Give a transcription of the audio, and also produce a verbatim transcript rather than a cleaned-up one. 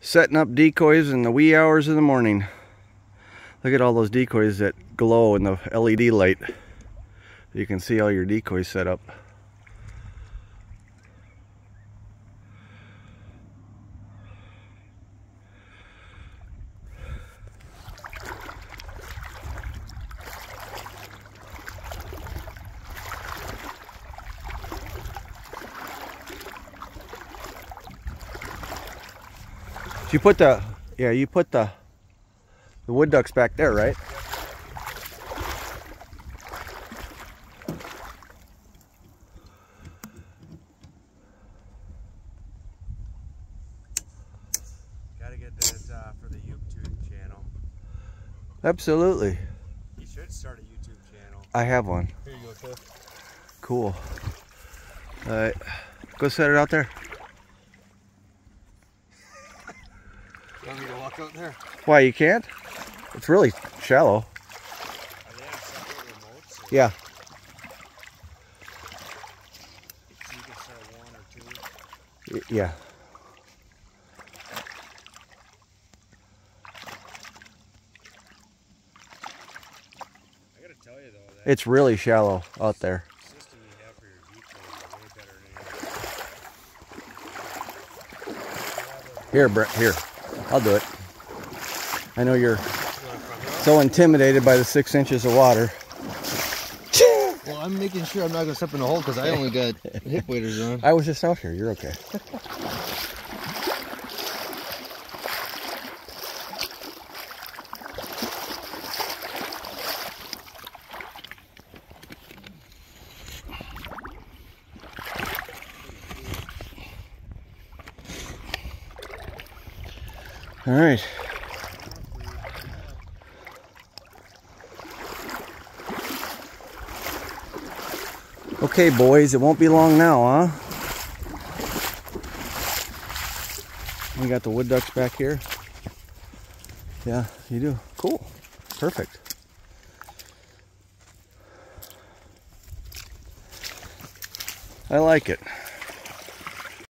setting up decoys in the wee hours of the morning. Look at all those decoys that glow in the L E D light. You can see all your decoys set up. You put the, yeah, you put the, the wood ducks back there, right? Gotta get that uh, for the YouTube channel. Absolutely. You should start a YouTube channel. I have one. Here you go, Cliff. Cool. All right, go set it out there. You want me to walk out there? Why, you can't? It's really shallow. Are they on separate remotes? Yeah. So you can set one or two? Yeah. I gotta tell you though, that it's really shallow out there. System you have for your decoys is way better than anything. Here, Brent, here. I'll do it. I know you're so intimidated by the six inches of water. Well, I'm making sure I'm not going to step in the hole because I only got hip waders on. I was just out here. You're okay. All right. Okay, boys, it won't be long now, huh? We got the wood ducks back here. Yeah, you do. Cool. Perfect. I like it.